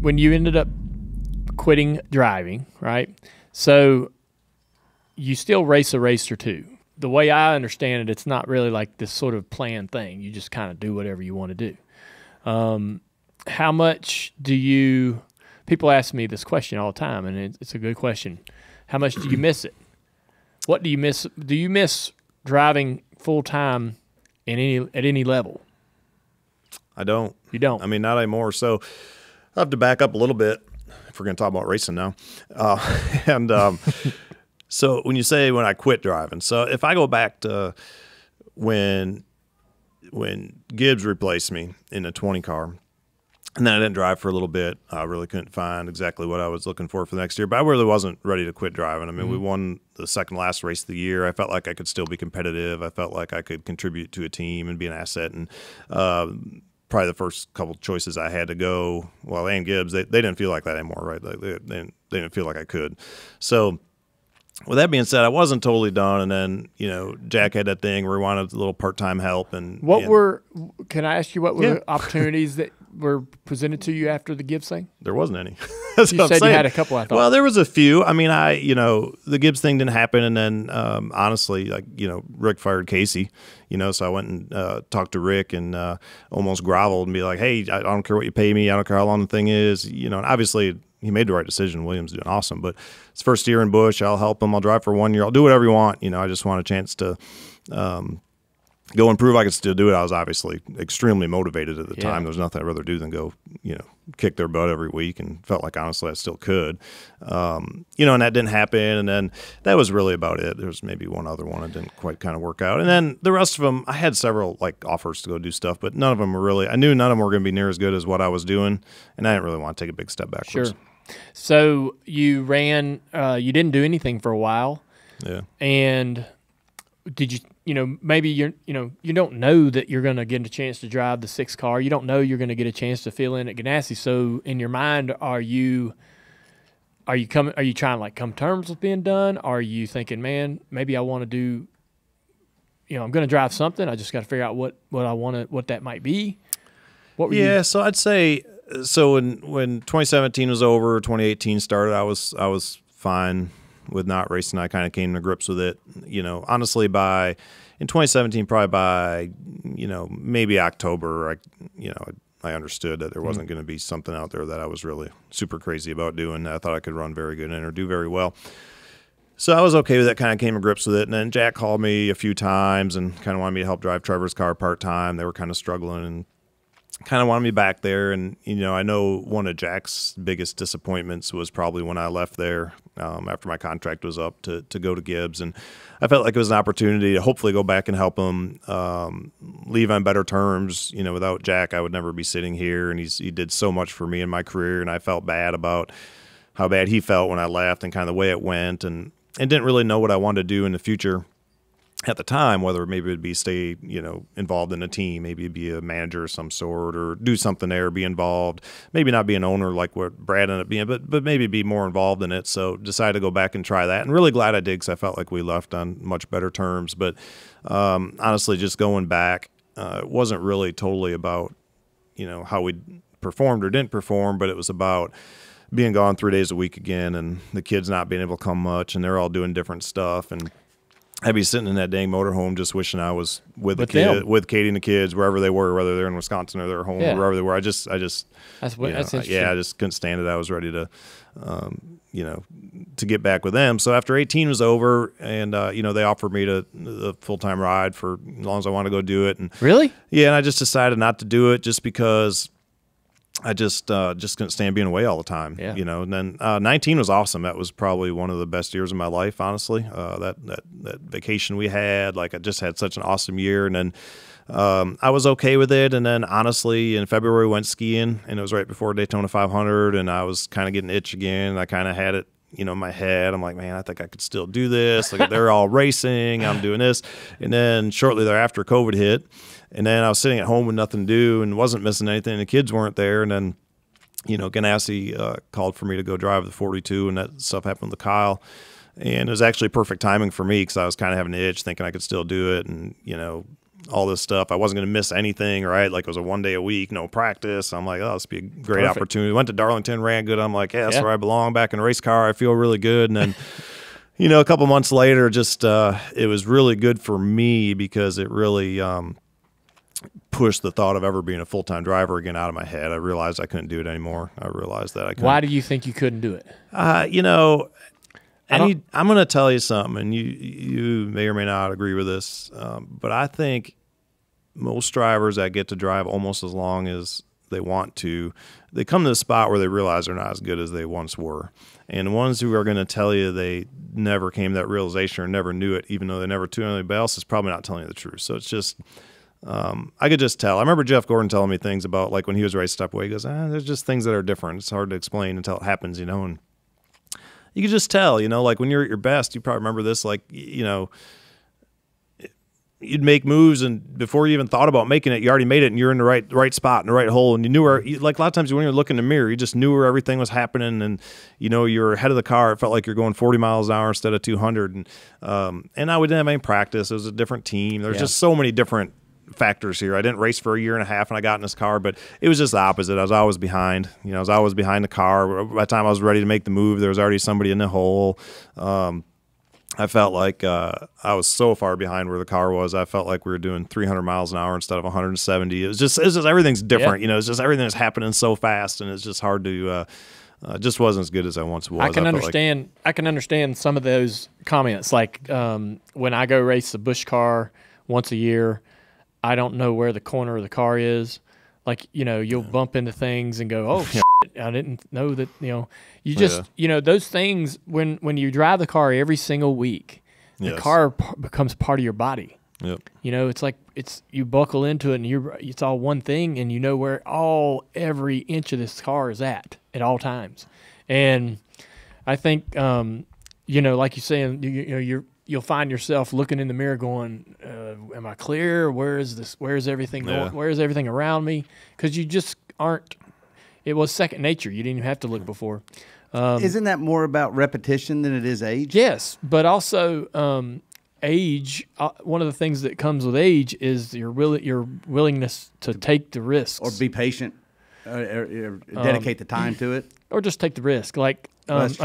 when you ended up quitting driving, right? So you still race a race or two. The way I understand it, it's not really like this sort of planned thing. You just kind of do whatever you want to do. How much do you – people ask me this question all the time, and it's a good question. How much do you miss it? What do you miss? Do you miss driving full-time in at any level? I don't. You don't? I mean, not anymore. So I have to back up a little bit if we're going to talk about racing now. So when you say when I quit driving, so if I go back to when Gibbs replaced me in the 20 car, and then I didn't drive for a little bit, I really couldn't find exactly what I was looking for the next year, but I really wasn't ready to quit driving. I mean, we won the second last race of the year. I felt like I could still be competitive. I felt like I could contribute to a team and be an asset. And probably the first couple choices I had to go, well, and Gibbs, they didn't feel like that anymore, right? Like they didn't feel like I could. So with that being said, I wasn't totally done, and then you know Jack had that thing where we wanted a little part-time help. And can I ask you what were the opportunities that were presented to you after the Gibbs thing? There wasn't any. You said you had a couple. I thought. Well, there was a few. I mean, the Gibbs thing didn't happen, and then honestly, Rick fired Casey. So I went and talked to Rick and almost groveled and be like, "Hey, I don't care what you pay me. I don't care how long the thing is." And obviously, he made the right decision. Williams doing awesome, but it's first year in Busch. I'll help him. I'll drive for 1 year. I'll do whatever you want. I just want a chance to go and prove I could still do it. I was obviously extremely motivated at the time. There was nothing I'd rather do than go, kick their butt every week, and felt like honestly I still could. And that didn't happen. And then that was really about it. There was maybe one other one that didn't quite kind of work out. And then the rest of them, I had several offers to go do stuff, but none of them were really. I knew none of them were going to be near as good as what I was doing, and I didn't really want to take a big step backwards. Sure. So you ran, you didn't do anything for a while. Yeah. And did you, maybe you don't know that you're going to get a chance to drive the 6 car. You don't know you're going to get a chance to fill in at Ganassi. So in your mind, are you trying to come terms with being done? Are you thinking, man, maybe I want to do, I'm going to drive something. I just got to figure out what that might be. What were you? Yeah. So I'd say, so when 2017 was over, 2018 started, I was fine with not racing. I kind of came to grips with it, honestly. By in 2017, probably by maybe October, I understood that there wasn't going to be something out there that I was really super crazy about doing. I thought I could run very good in or do very well. So I was okay with that, kind of came to grips with it. And then Jack called me a few times and kind of wanted me to help drive Trevor's car part-time. They were kind of struggling and kind of wanted me back there. And, I know one of Jack's biggest disappointments was probably when I left there after my contract was up to go to Gibbs. And I felt like it was an opportunity to hopefully go back and help him leave on better terms. Without Jack, I would never be sitting here. And he did so much for me in my career. And I felt bad about how bad he felt when I left and kind of the way it went, and didn't really know what I wanted to do in the future at the time, whether maybe it'd be stay, involved in a team, maybe be a manager of some sort, or do something there, be involved, maybe not be an owner like what Brad ended up being, but maybe be more involved in it. So decided to go back and try that, and really glad I did, because I felt like we left on much better terms. But honestly, just going back, it wasn't really totally about, how we performed or didn't perform, but it was about being gone 3 days a week again, and the kids not being able to come much, and they're all doing different stuff, and I'd be sitting in that dang motorhome just wishing I was with Katie and the kids, wherever they were, whether they're in Wisconsin or they're home, wherever they were. I just couldn't stand it. I was ready to, to get back with them. So after 18 was over, and they offered me the full-time ride for as long as I wanted to go do it. And really? Yeah, and I just decided not to do it, just because I just couldn't stand being away all the time, And then 19 was awesome. That was probably one of the best years of my life, honestly. That vacation we had, I just had such an awesome year. And then I was okay with it. And then honestly, in February we went skiing, and it was right before Daytona 500, and I was kind of getting itch again. I kind of had it, in my head. I'm like, man, I think I could still do this. They're all racing, I'm doing this. And then shortly thereafter, COVID hit. And then I was sitting at home with nothing to do and wasn't missing anything. The kids weren't there. And then, Ganassi called for me to go drive the 42, and that stuff happened with Kyle. And it was actually perfect timing for me, because I was kind of having an itch, thinking I could still do it. And, all this stuff. I wasn't going to miss anything, right? Like, it was a 1 day a week, no practice. I'm like, oh, this would be a great Perfect. Opportunity. Went to Darlington, ran good. I'm like, yeah, that's where I belong, back in a race car. I feel really good. And then, you know, a couple months later, just it was really good for me because it really pushed the thought of ever being a full-time driver again out of my head. I realized I couldn't do it anymore. I realized that I couldn't. Why do you think you couldn't do it? You know, I'm going to tell you something, and you may or may not agree with this, but I think most drivers that get to drive almost as long as they want to, they come to a spot where they realize they're not as good as they once were. And the ones who are going to tell you they never came to that realization or never knew it, even though they never tuned anybody else, is probably not telling you the truth. So it's just I could just tell. I remember Jeff Gordon telling me things about, like, when he was racing step away, he goes, there's just things that are different. It's hard to explain until it happens, you know. And you could just tell, you know, like, when you're at your best, you probably remember this, like, you know, you'd make moves, and before you even thought about making it, you already made it, and you're in the right spot in the right hole, and you knew where, like, a lot of times when you were looking in the mirror, you just knew where everything was happening, and, you know, you were ahead of the car. It felt like you're going 40 miles an hour instead of 200, and we didn't have any practice. It was a different team. There's just so many different factors here. I didn't race for a year and a half, and I got in this car, but it was just the opposite. I was always behind. You know, I was always behind the car. By the time I was ready to make the move, there was already somebody in the hole. I felt like I was so far behind where the car was. I felt like we were doing 300 miles an hour instead of 170. It's just everything's different. Yeah. You know, it's just everything is happening so fast, and it's just hard to. Just wasn't as good as I once was. I can understand some of those comments. Like when I go race the Busch car once a year, I don't know where the corner of the car is. Like, you know, you'll bump into things and go, oh, shit, I didn't know that, you know. You just, you know, those things, when you drive the car every single week, the car becomes part of your body. Yep. You know, it's like you buckle into it, and it's all one thing, and you know where every inch of this car is at all times. And I think, you know, like you're saying, you know, you'll find yourself looking in the mirror going, am I clear? Where is this? Where is everything going? Yeah. Where is everything around me? Because you just aren't – it was second nature. You didn't even have to look before. Isn't that more about repetition than it is age? Yes, but also age one of the things that comes with age is your willingness to take the risks. Or be patient or dedicate the time to it. Or just take the risk. Like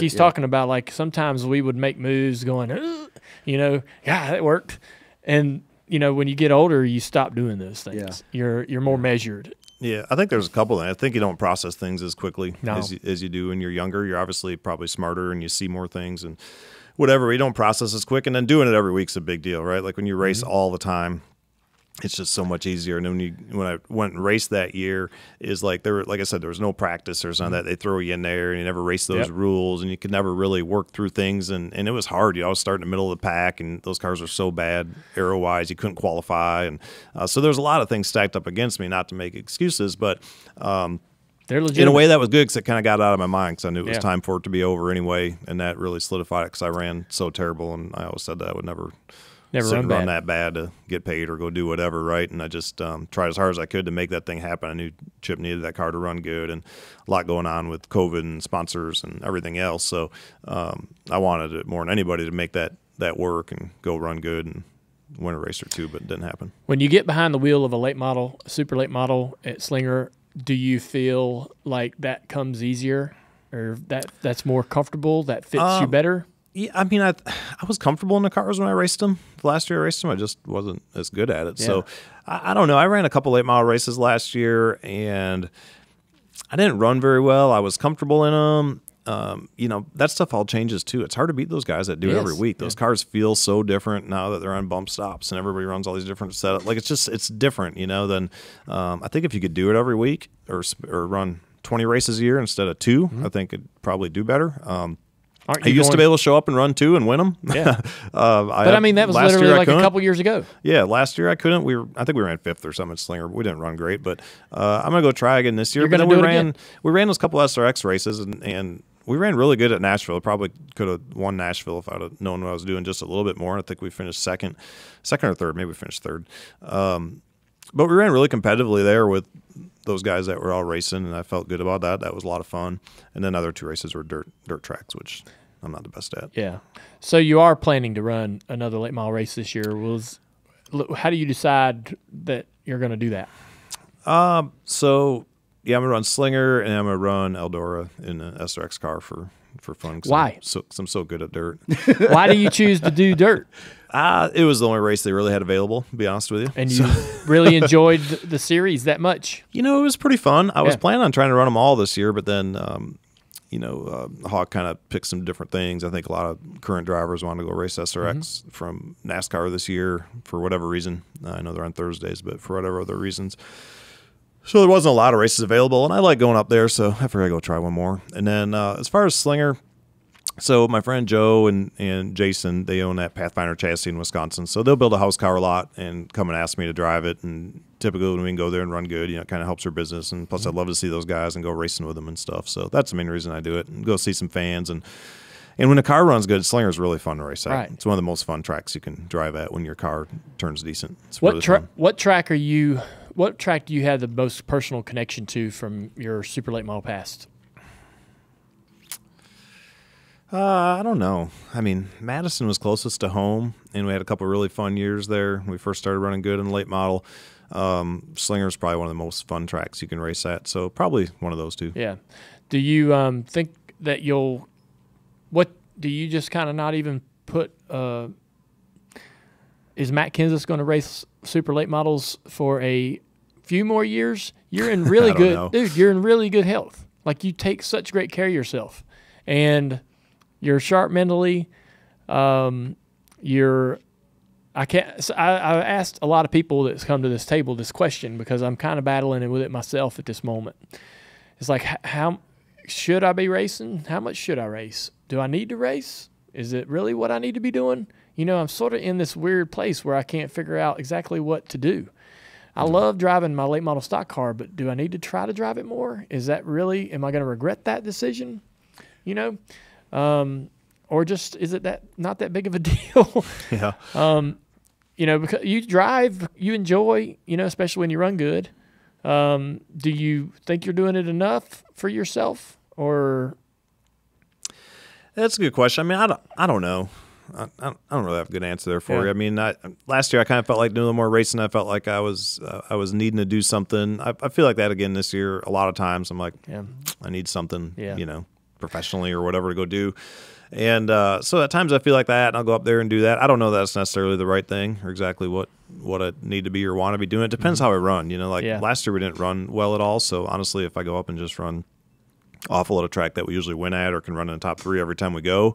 he's talking about, like, sometimes we would make moves going, you know, yeah, that worked. And, you know, when you get older, you stop doing those things. Yeah. You're more measured. Yeah, I think there's a couple of things. I think you don't process things as quickly as you do when you're younger. You're obviously probably smarter, and you see more things and whatever. You don't process as quick, and then doing it every week's a big deal, right? Like, when you race all the time, it's just so much easier. And then when I went and raced that year, is like like I said, there was no practice or something. They throw you in there, and you never race those rules, and you could never really work through things. And it was hard. You know, I was starting in the middle of the pack, and those cars were so bad aero wise, you couldn't qualify. And so there's a lot of things stacked up against me. Not to make excuses, but they're legitimate. In a way, that was good because it kind of got out of my mind because I knew it was time for it to be over anyway, and that really solidified it because I ran so terrible, and I always said that I would never run that bad to get paid or go do whatever, right? And I just tried as hard as I could to make that thing happen. I knew Chip needed that car to run good, and a lot going on with COVID and sponsors and everything else. So I wanted it more than anybody to make that work and go run good and win a race or two, but it didn't happen. When you get behind the wheel of a late model, super late model at Slinger, do you feel like that comes easier, or that's more comfortable, that fits you better? Yeah, I mean, I was comfortable in the cars when I raced them. The last year I raced them, I just wasn't as good at it. Yeah. So I don't know. I ran a couple late model races last year, and I didn't run very well. I was comfortable in them. You know, that stuff all changes too. It's hard to beat those guys that do it every week. Those cars feel so different now that they're on bump stops and everybody runs all these different setups. Like, it's different, you know. Then I think if you could do it every week or run 20 races a year instead of 2, I think it'd probably do better. I used to be able to show up and run 2 and win them. Yeah. But I mean, that was literally like a couple years ago. Yeah, last year I couldn't. I think we ran 5th or something at Slinger. We didn't run great, but I'm gonna go try again this year. You're gonna do it again? We ran those couple SRX races, and we ran really good at Nashville. I probably could have won Nashville if I'd have known what I was doing just a little bit more. I think we finished second or third. Maybe we finished 3rd. But we ran really competitively there with those guys that were all racing, and I felt good about that. That was a lot of fun. And then other 2 races were dirt tracks, which I'm not the best at. Yeah. So you are planning to run another late mile race this year. Was How do you decide that you're going to do that? So yeah, I'm gonna run Slinger and I'm gonna run Eldora in an SRX car for fun. Why? I'm so good at dirt. Why do you choose to do dirt? It was the only race they really had available, to be honest with you. And you really enjoyed the series that much? You know, it was pretty fun. I was planning on trying to run them all this year, but then, you know, Hawk kind of picked some different things. I think a lot of current drivers want to go race SRX from NASCAR this year for whatever reason. I know they're on Thursdays, but for whatever other reasons. So there wasn't a lot of races available, and I like going up there, so I figured I'd go try one more. And then as far as Slinger, so my friend Joe and Jason, they own that Pathfinder chassis in Wisconsin. So they'll build a house car lot and come and ask me to drive it. And typically when we can go there and run good, you know, it kind of helps their business. And plus, I'd love to see those guys and go racing with them and stuff. So that's the main reason I do it, and go see some fans. And when a car runs good, Slinger's really fun to race at. Right. It's one of the most fun tracks you can drive at when your car turns decent. It's really fun. What track do you have the most personal connection to from your super late model past? I don't know. I mean, Madison was closest to home, and we had a couple of really fun years there. We first started running good in the late model. Slinger's probably one of the most fun tracks you can race at, so probably one of those two. Yeah. Do you think that you'll – what do you just kind of not even put – is Matt Kenseth going to race super late models for a few more years? You're in really good – dude, you're in really good health. Like, you take such great care of yourself. And – you're sharp mentally. I asked a lot of people that's come to this table this question because I'm kind of battling with it myself at this moment. It's like, how should I be racing? How much should I race? Do I need to race? Is it really what I need to be doing? You know, I'm sort of in this weird place where I can't figure out exactly what to do. I love driving my late model stock car, but do I need to try to drive it more? Is that really, am I going to regret that decision? You know? Or just, is it that not that big of a deal? Yeah. You know, because you drive, you enjoy, you know, especially when you run good. Do you think you're doing it enough for yourself, or? That's a good question. I mean, I don't know. I don't really have a good answer there for you. I mean, last year I kind of felt like doing a little more racing. I felt like I was needing to do something. I feel like that again this year. A lot of times I'm like, I need something, you know, professionally or whatever to go do. And so at times I feel like that, and I'll go up there and do that. I don't know that's necessarily the right thing or exactly what I need to be or want to be doing. It depends how I run, you know, like last year we didn't run well at all. So honestly, if I go up and just run awful at a track that we usually win at or can run in the top three every time we go,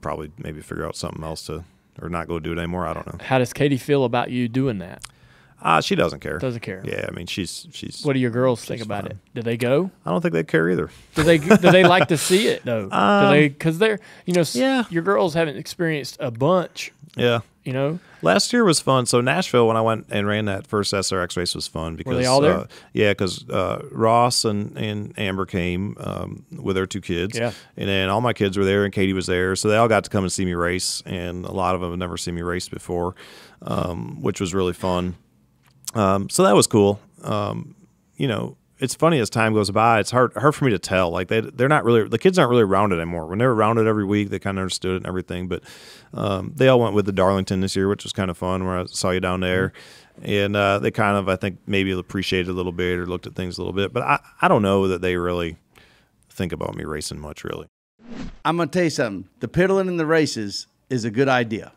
probably maybe figure out something else to, or not go do it anymore. I don't know. How does Katie feel about you doing that? She doesn't care. Doesn't care. Yeah, I mean, she's. What do your girls think about it? Do they go? I don't think they care either. Do they like to see it though? Because they're, you know, your girls haven't experienced a bunch. Yeah. You know, last year was fun. So Nashville, when I went and ran that first SRX race, was fun because were they all there? Yeah, because Ross and Amber came with their two kids, and then all my kids were there, and Katie was there, so they all got to come and see me race, and a lot of them have never seen me race before, which was really fun. So that was cool. You know, it's funny as time goes by, it's hard for me to tell. Like they're not really, the kids aren't really rounded anymore. When they were rounded every week, they kind of understood it and everything, but, they all went with the Darlington this year, which was kind of fun, where I saw you down there, and, they kind of, I think maybe appreciated it a little bit or looked at things a little bit, but I don't know that they really think about me racing much, really. I'm going to tell you something. The piddling in the races is a good idea.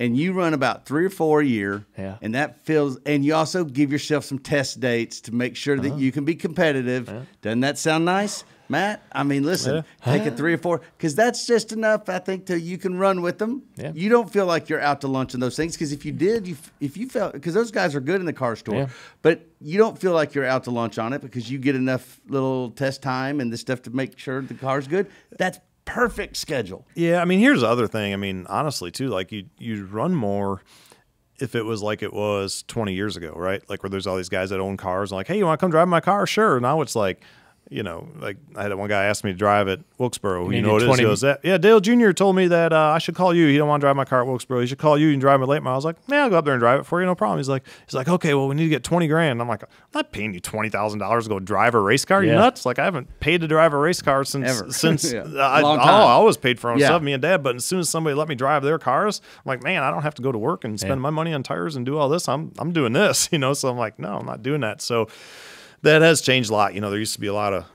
And you run about 3 or 4 a year, and that feels. And you also give yourself some test dates to make sure that you can be competitive. Yeah. Doesn't that sound nice, Matt? I mean, listen, take a 3 or 4, because that's just enough, I think, till you can run with them. Yeah. You don't feel like you're out to lunch in those things, because if you did, if you felt, because those guys are good in the car store, but you don't feel like you're out to lunch on it because you get enough little test time and this stuff to make sure the car's good. That's perfect schedule. Yeah, I mean, here's the other thing. I mean, honestly, too, like you'd run more if it was like it was 20 years ago, right? Like where there's all these guys that own cars and like, hey, you want to come drive my car? Sure. Now it's like, you know, like I had one guy ask me to drive at Wilkesboro. You know what it is? He goes, yeah, Dale Jr told me that I should call you. He don't want to drive my car at Wilkesboro. He should call you and drive my late mile. I was like, man, I'll go up there and drive it for you, no problem. He's like, okay, well, we need to get 20 grand. I'm like, I'm not paying you $20,000 to go drive a race car. Yeah. You nuts? Like I haven't paid to drive a race car since yeah. I always paid for own stuff, me and Dad. But as soon as somebody let me drive their cars, I'm like, man, I don't have to go to work and spend my money on tires and do all this. I'm doing this, you know. So I'm like, no, I'm not doing that. So that has changed a lot. You know, there used to be a lot of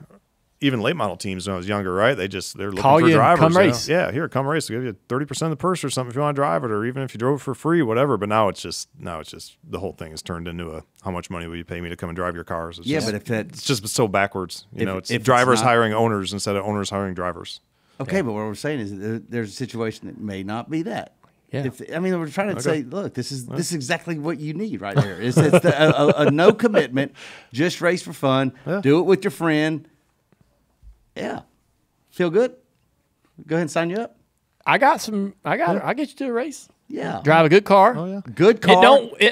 even late model teams when I was younger, right? They're looking for drivers. Come race. Yeah, here, come race. We'll give you 30% of the purse or something if you want to drive it, or even if you drove for free, whatever. But now it's just the whole thing has turned into a how much money will you pay me to come and drive your cars? It's but if it's just so backwards, you know, it's drivers hiring owners instead of owners hiring drivers. Okay, but what we're saying is there's a situation that may not be that. Yeah. We're trying to say, look, this is exactly what you need right here. It's a no commitment, just race for fun, do it with your friend. Yeah, feel good. Go ahead and sign you up. I'll get you to a race. Yeah, drive a good car. Oh yeah, good car.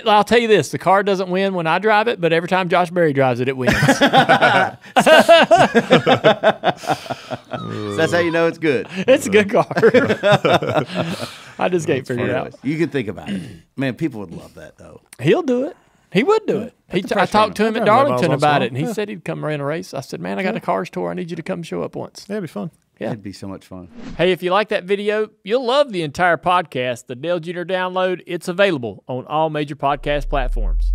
I'll tell you this: the car doesn't win when I drive it, but every time Josh Berry drives it, it wins. So that's how you know it's good. It's a good car. I just can't figure it out. You can think about it, man. People would love that though. He'll do it. He would do it. I talked to him at Darlington about it, and he said he'd come run a race. I said, man, I got a cars tour. I need you to come show up once. Yeah, it'd be fun. Yeah. It'd be so much fun. Hey, if you like that video, you'll love the entire podcast, the Dale Jr. Download. It's available on all major podcast platforms.